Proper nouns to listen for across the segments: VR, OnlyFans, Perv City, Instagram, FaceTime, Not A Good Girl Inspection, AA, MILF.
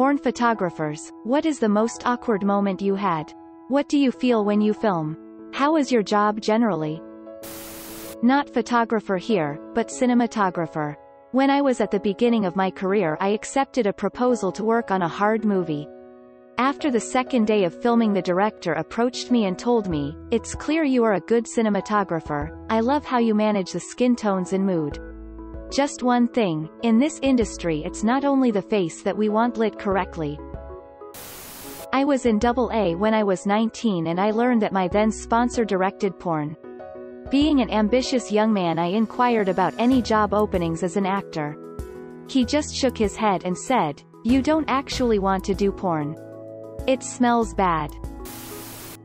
Porn photographers, what is the most awkward moment you had? What do you feel when you film? How is your job generally? Not photographer here, but cinematographer. When I was at the beginning of my career, I accepted a proposal to work on a hard movie. After the second day of filming, the director approached me and told me, "It's clear you are a good cinematographer. I love how you manage the skin tones and mood. Just one thing, in this industry it's not only the face that we want lit correctly." I was in AA when I was 19 and I learned that my then sponsor directed porn. Being an ambitious young man, I inquired about any job openings as an actor. He just shook his head and said, "You don't actually want to do porn. It smells bad."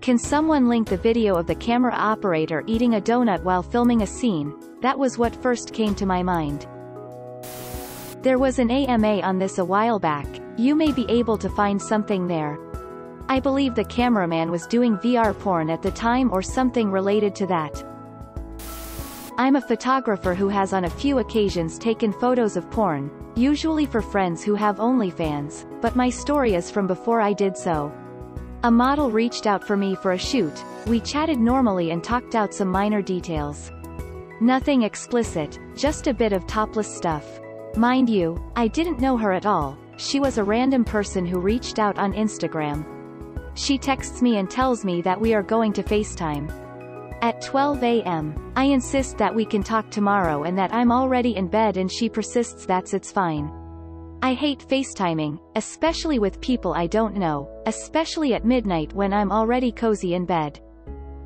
Can someone link the video of the camera operator eating a donut while filming a scene? That was what first came to my mind. There was an AMA on this a while back. You may be able to find something there. I believe the cameraman was doing VR porn at the time or something related to that. I'm a photographer who has on a few occasions taken photos of porn, usually for friends who have OnlyFans, but my story is from before I did so. A model reached out for me for a shoot. We chatted normally and talked out some minor details. Nothing explicit, just a bit of topless stuff. Mind you, I didn't know her at all. She was a random person who reached out on Instagram. She texts me and tells me that we are going to FaceTime at 12 a.m. I insist that we can talk tomorrow and that I'm already in bed, and she persists that it's fine. I hate FaceTiming, especially with people I don't know, especially at midnight when I'm already cozy in bed.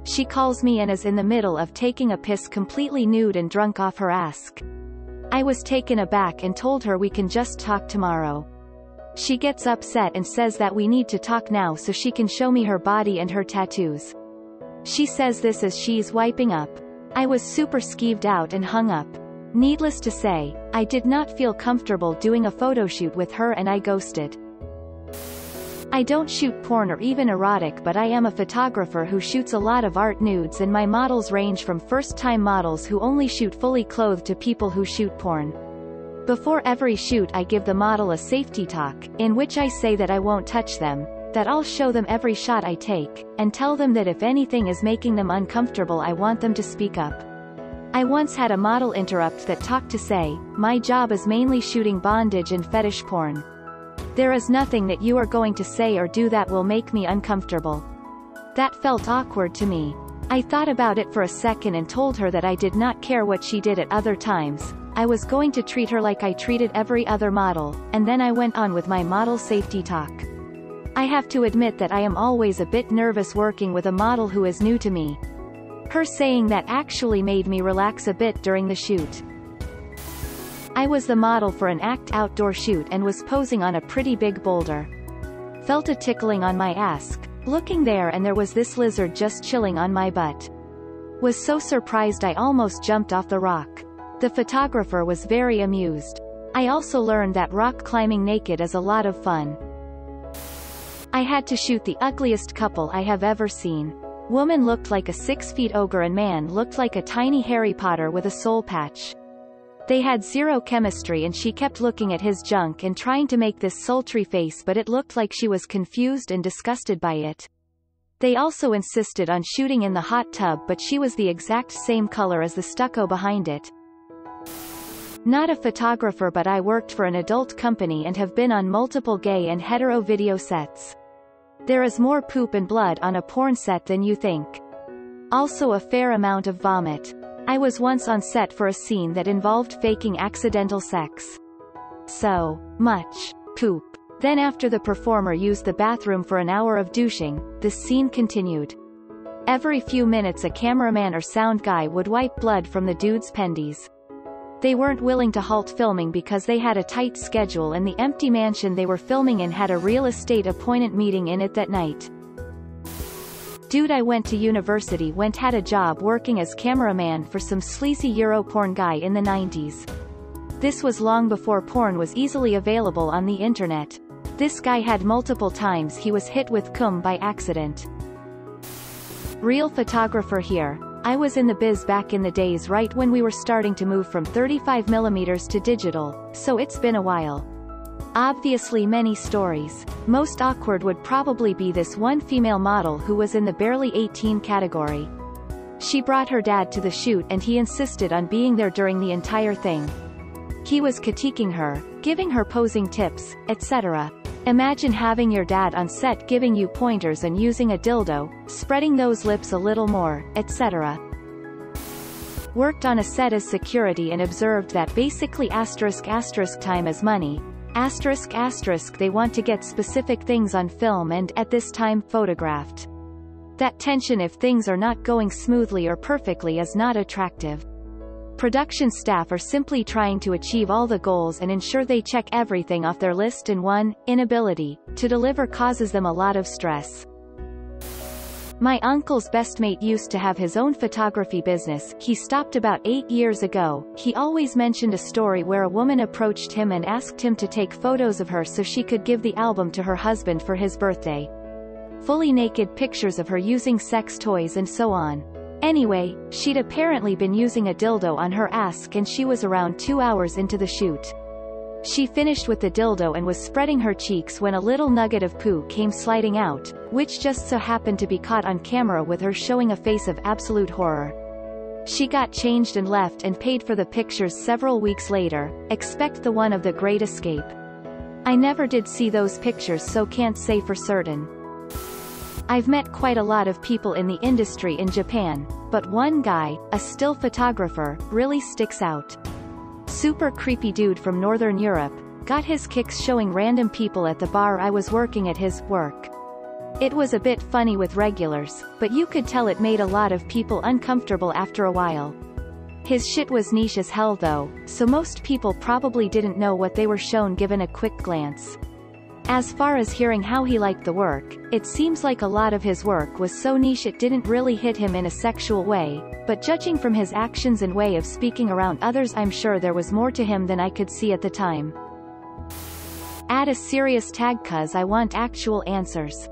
She calls me and is in the middle of taking a piss completely nude and drunk off her ass. I was taken aback and told her we can just talk tomorrow. She gets upset and says that we need to talk now so she can show me her body and her tattoos. She says this as she's wiping up. I was super skeeved out and hung up. Needless to say, I did not feel comfortable doing a photo shoot with her and I ghosted. I don't shoot porn or even erotic, but I am a photographer who shoots a lot of art nudes, and my models range from first-time models who only shoot fully clothed to people who shoot porn. Before every shoot I give the model a safety talk, in which I say that I won't touch them, that I'll show them every shot I take, and tell them that if anything is making them uncomfortable I want them to speak up. I once had a model interrupt that talk to say, "My job is mainly shooting bondage and fetish porn. There is nothing that you are going to say or do that will make me uncomfortable." That felt awkward to me. I thought about it for a second and told her that I did not care what she did at other times. I was going to treat her like I treated every other model, and then I went on with my model safety talk. I have to admit that I am always a bit nervous working with a model who is new to me. Her saying that actually made me relax a bit during the shoot. I was the model for an ACT outdoor shoot and was posing on a pretty big boulder. Felt a tickling on my ass, looking there, and there was this lizard just chilling on my butt. Was so surprised I almost jumped off the rock. The photographer was very amused. I also learned that rock climbing naked is a lot of fun. I had to shoot the ugliest couple I have ever seen. Woman looked like a 6-foot ogre and man looked like a tiny Harry Potter with a soul patch. They had zero chemistry, and she kept looking at his junk and trying to make this sultry face, but it looked like she was confused and disgusted by it. They also insisted on shooting in the hot tub, but she was the exact same color as the stucco behind it. Not a photographer, but I worked for an adult company and have been on multiple gay and hetero video sets. There is more poop and blood on a porn set than you think. Also a fair amount of vomit. I was once on set for a scene that involved faking accidental sex. So much poop. Then after the performer used the bathroom for an hour of douching, the scene continued. Every few minutes a cameraman or sound guy would wipe blood from the dude's panties. They weren't willing to halt filming because they had a tight schedule, and the empty mansion they were filming in had a real estate appointment meeting in it that night. Dude I went to university went had a job working as cameraman for some sleazy Euro porn guy in the 90s. This was long before porn was easily available on the internet. This guy had multiple times he was hit with cum by accident. Real photographer here. I was in the biz back in the days right when we were starting to move from 35mm to digital, so it's been a while. obviously many stories. Most awkward would probably be this one female model who was in the barely 18 category. She brought her dad to the shoot and he insisted on being there during the entire thing. He was critiquing her, giving her posing tips, etc. Imagine having your dad on set giving you pointers and using a dildo, spreading those lips a little more, etc. Worked on a set as security and observed that basically *** time is money. *** they want to get specific things on film and, at this time, photographed. That tension if things are not going smoothly or perfectly is not attractive. Production staff are simply trying to achieve all the goals and ensure they check everything off their list, and one, inability to deliver causes them a lot of stress. My uncle's best mate used to have his own photography business. He stopped about 8 years ago. He always mentioned a story where a woman approached him and asked him to take photos of her so she could give the album to her husband for his birthday. Fully naked pictures of her using sex toys and so on. Anyway, she'd apparently been using a dildo on her ass and she was around 2 hours into the shoot. She finished with the dildo and was spreading her cheeks when a little nugget of poo came sliding out, which just so happened to be caught on camera with her showing a face of absolute horror. She got changed and left and paid for the pictures several weeks later. Expect the one of The Great Escape. I never did see those pictures, so can't say for certain. I've met quite a lot of people in the industry in Japan, but one guy, a still photographer, really sticks out. Super creepy dude from Northern Europe, got his kicks showing random people at the bar I was working at his work. It was a bit funny with regulars, but you could tell it made a lot of people uncomfortable after a while. His shit was niche as hell though, so most people probably didn't know what they were shown given a quick glance. As far as hearing how he liked the work, it seems like a lot of his work was so niche it didn't really hit him in a sexual way, but judging from his actions and way of speaking around others, I'm sure there was more to him than I could see at the time. Add a serious tag 'cause I want actual answers.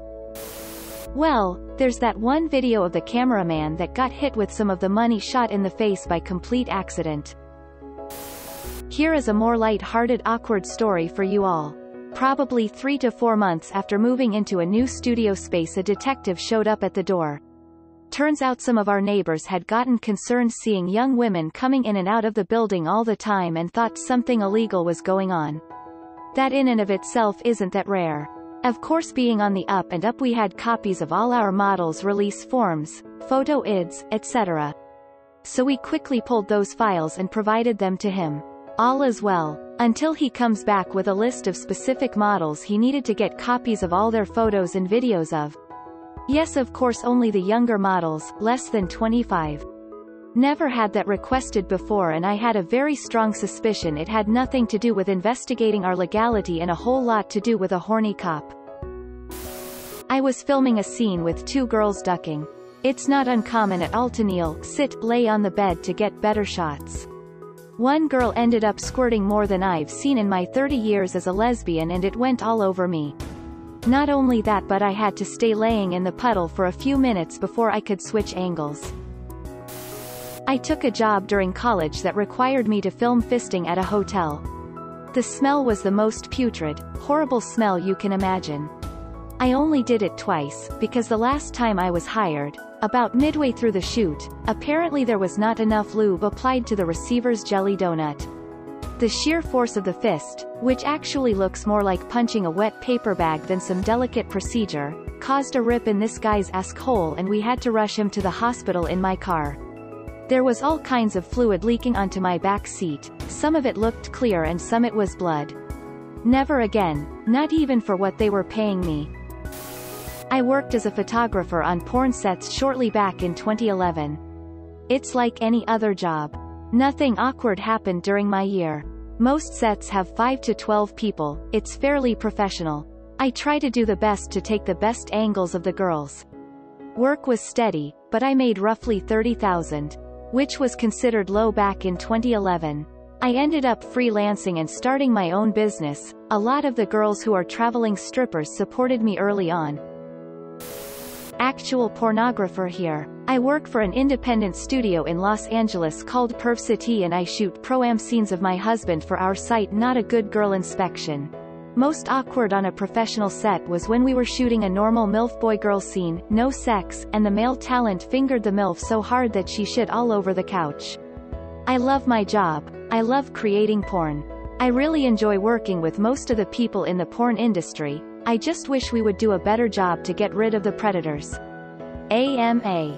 Well, there's that one video of the cameraman that got hit with some of the money shot in the face by complete accident. Here is a more light-hearted awkward story for you all. Probably 3 to 4 months after moving into a new studio space, a detective showed up at the door. Turns out some of our neighbors had gotten concerned seeing young women coming in and out of the building all the time and thought something illegal was going on. That in and of itself isn't that rare. Of course, being on the up and up, we had copies of all our models' release forms, photo ids, etc. So we quickly pulled those files and provided them to him. All is well, until he comes back with a list of specific models he needed to get copies of all their photos and videos of. Yes, of course, only the younger models, less than 25. Never had that requested before, and I had a very strong suspicion it had nothing to do with investigating our legality and a whole lot to do with a horny cop. I was filming a scene with two girls ducking. It's not uncommon at all to kneel, sit, lay on the bed to get better shots. One girl ended up squirting more than I've seen in my 30 years as a lesbian, and it went all over me. Not only that, but I had to stay laying in the puddle for a few minutes before I could switch angles. I took a job during college that required me to film fisting at a hotel. The smell was the most putrid, horrible smell you can imagine. I only did it twice, because the last time I was hired, about midway through the shoot, apparently there was not enough lube applied to the receiver's jelly donut. The sheer force of the fist, which actually looks more like punching a wet paper bag than some delicate procedure, caused a rip in this guy's asshole, and we had to rush him to the hospital in my car. There was all kinds of fluid leaking onto my back seat, some of it looked clear and some it was blood. Never again, not even for what they were paying me. I worked as a photographer on porn sets shortly back in 2011. It's like any other job. Nothing awkward happened during my year. Most sets have 5 to 12 people, it's fairly professional. I try to do the best to take the best angles of the girls. Work was steady, but I made roughly $30,000, which was considered low back in 2011. I ended up freelancing and starting my own business. A lot of the girls who are traveling strippers supported me early on. Actual pornographer here. I work for an independent studio in Los Angeles called Perv City, and I shoot pro-am scenes of my husband for our site Not A Good Girl Inspection. Most awkward on a professional set was when we were shooting a normal MILF boy-girl scene, no sex, and the male talent fingered the MILF so hard that she shit all over the couch. I love my job. I love creating porn. I really enjoy working with most of the people in the porn industry. I just wish we would do a better job to get rid of the predators. AMA.